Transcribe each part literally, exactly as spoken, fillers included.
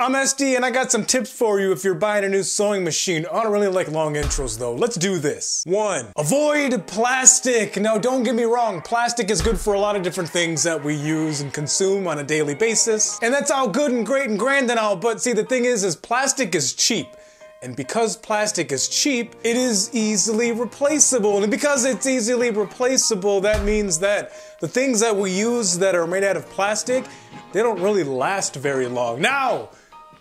I'm S D and I got some tips for you if you're buying a new sewing machine. I don't really like long intros though. Let's do this. One, avoid plastic. Now don't get me wrong, plastic is good for a lot of different things that we use and consume on a daily basis. And that's all good and great and grand and all, but see the thing is, is plastic is cheap. And because plastic is cheap, it is easily replaceable. And because it's easily replaceable, that means that the things that we use that are made out of plastic, they don't really last very long. Now,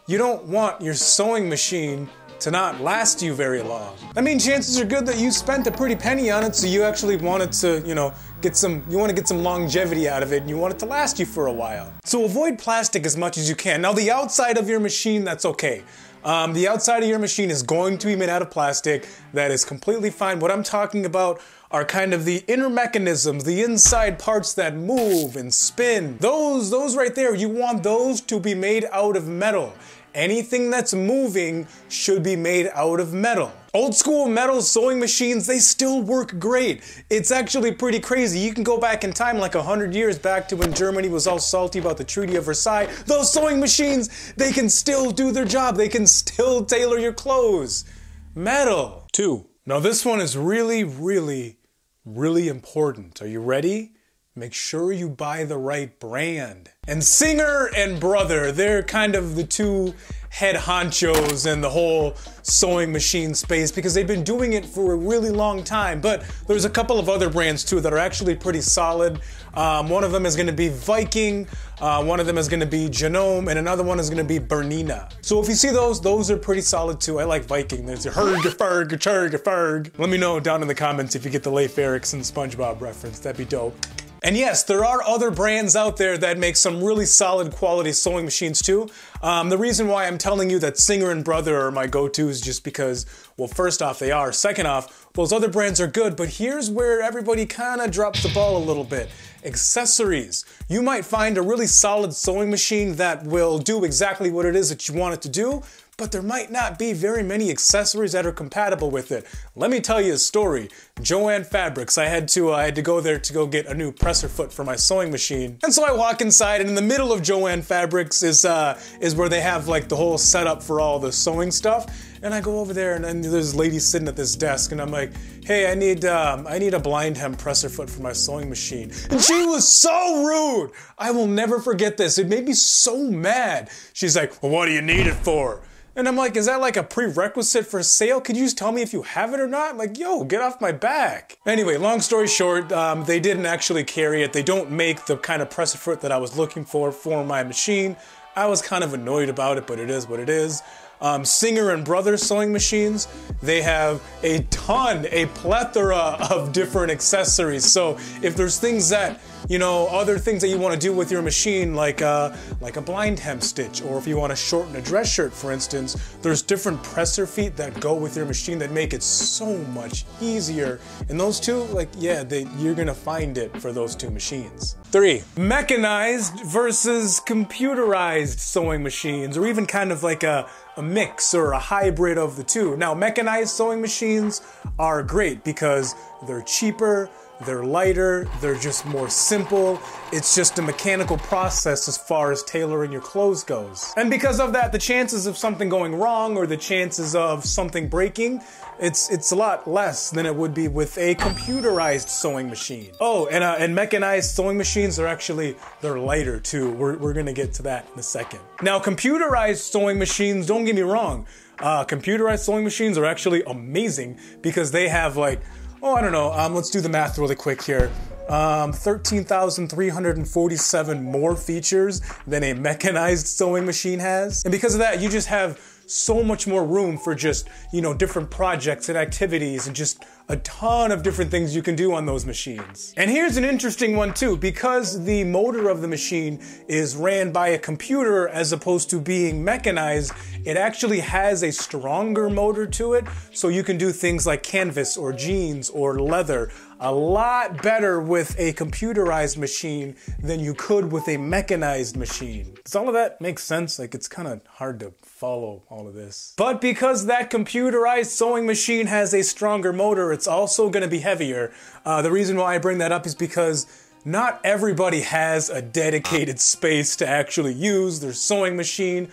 you don't want your sewing machine to not last you very long. I mean, chances are good that you spent a pretty penny on it, so you actually wanted to, you know, get some, you want to get some longevity out of it and you want it to last you for a while. So avoid plastic as much as you can. Now the outside of your machine, that's okay. Um, the outside of your machine is going to be made out of plastic. That is completely fine. What I'm talking about are kind of the inner mechanisms, the inside parts that move and spin. Those, those right there, you want those to be made out of metal. Anything that's moving should be made out of metal. Old school metal sewing machines, they still work great. It's actually pretty crazy. You can go back in time like a hundred years back to when Germany was all salty about the Treaty of Versailles. Those sewing machines, they can still do their job. They can still tailor your clothes. Metal. Two. Now this one is really, really, really important. Are you ready? Make sure you buy the right brand. And Singer and Brother, they're kind of the two head honchos in the whole sewing machine space because they've been doing it for a really long time. But there's a couple of other brands too that are actually pretty solid. Um, one of them is gonna be Viking, uh, one of them is gonna be Genome, and another one is gonna be Bernina. So if you see those, those are pretty solid too. I like Viking. There's a herg, a ferg, a churg, a ferg. Let me know down in the comments if you get the Leif Erikson SpongeBob reference. That'd be dope. And yes, there are other brands out there that make some really solid quality sewing machines too. Um, the reason why I'm telling you that Singer and Brother are my go-tos just because, well, first off, they are. Second off, those other brands are good, but here's where everybody kind of drops the ball a little bit. Accessories. You might find a really solid sewing machine that will do exactly what it is that you want it to do, but there might not be very many accessories that are compatible with it. Let me tell you a story. Joanne Fabrics, I had to uh, I had to go there to go get a new presser foot for my sewing machine. And so I walk inside, and in the middle of Joanne Fabrics is uh, is where they have like the whole setup for all the sewing stuff. And I go over there, and, and there's a lady sitting at this desk, and I'm like, hey, I need um, I need a blind hem presser foot for my sewing machine. And she was so rude. I will never forget this. It made me so mad. She's like, well, what do you need it for? And I'm like, is that like a prerequisite for sale? Could you just tell me if you have it or not? I'm like, yo, get off my back. Anyway, long story short, um, they didn't actually carry it. They don't make the kind of presser foot that I was looking for for my machine. I was kind of annoyed about it, but it is what it is. Um, Singer and Brother sewing machines, they have a ton, a plethora of different accessories. So if there's things that, you know, other things that you want to do with your machine, like a, like a blind hem stitch, or if you want to shorten a dress shirt, for instance, there's different presser feet that go with your machine that make it so much easier. And those two, like, yeah, they, you're going to find it for those two machines. Three, mechanized versus computerized sewing machines, or even kind of like a, a mix or a hybrid of the two. Now, mechanized sewing machines are great because they're cheaper, they're lighter, they're just more simple. It's just a mechanical process as far as tailoring your clothes goes. And because of that, the chances of something going wrong or the chances of something breaking, it's it's a lot less than it would be with a computerized sewing machine. Oh, and, uh, and mechanized sewing machines are actually, they're lighter too. We're, we're gonna get to that in a second. Now, computerized sewing machines, don't get me wrong, uh, computerized sewing machines are actually amazing because they have like, oh, I don't know, um, let's do the math really quick here. Um, thirteen thousand three hundred forty-seven more features than a mechanized sewing machine has. And because of that, you just have so much more room for just, you know, different projects and activities and just a ton of different things you can do on those machines. And here's an interesting one too, because the motor of the machine is ran by a computer as opposed to being mechanized, it actually has a stronger motor to it, so you can do things like canvas or jeans or leather a lot better with a computerized machine than you could with a mechanized machine. Does all of that make sense? Like, it's kind of hard to follow all of this. But because that computerized sewing machine has a stronger motor, it's also gonna be heavier. Uh, the reason why I bring that up is because not everybody has a dedicated space to actually use their sewing machine.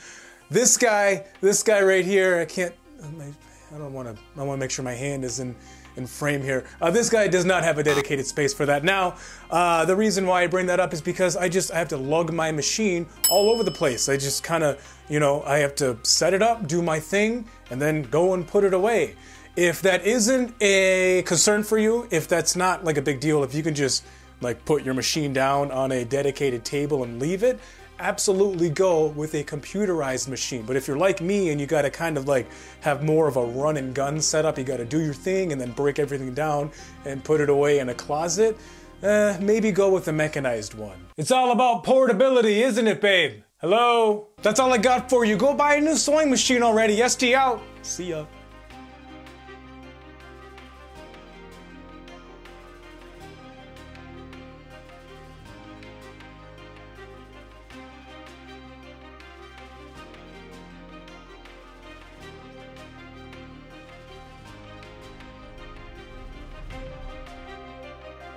This guy, this guy right here, I can't, I don't want to, I want to make sure my hand is in, in frame here. Uh, this guy does not have a dedicated space for that. Now, uh, the reason why I bring that up is because I just, I have to lug my machine all over the place. I just kind of, you know, I have to set it up, do my thing, and then go and put it away. If that isn't a concern for you, if that's not like a big deal, if you can just like put your machine down on a dedicated table and leave it, absolutely go with a computerized machine. But if you're like me and you gotta kind of like have more of a run and gun setup, you gotta do your thing and then break everything down and put it away in a closet, eh, maybe go with a mechanized one. It's all about portability, isn't it, babe? Hello? That's all I got for you. Go buy a new sewing machine already. S D out. See ya.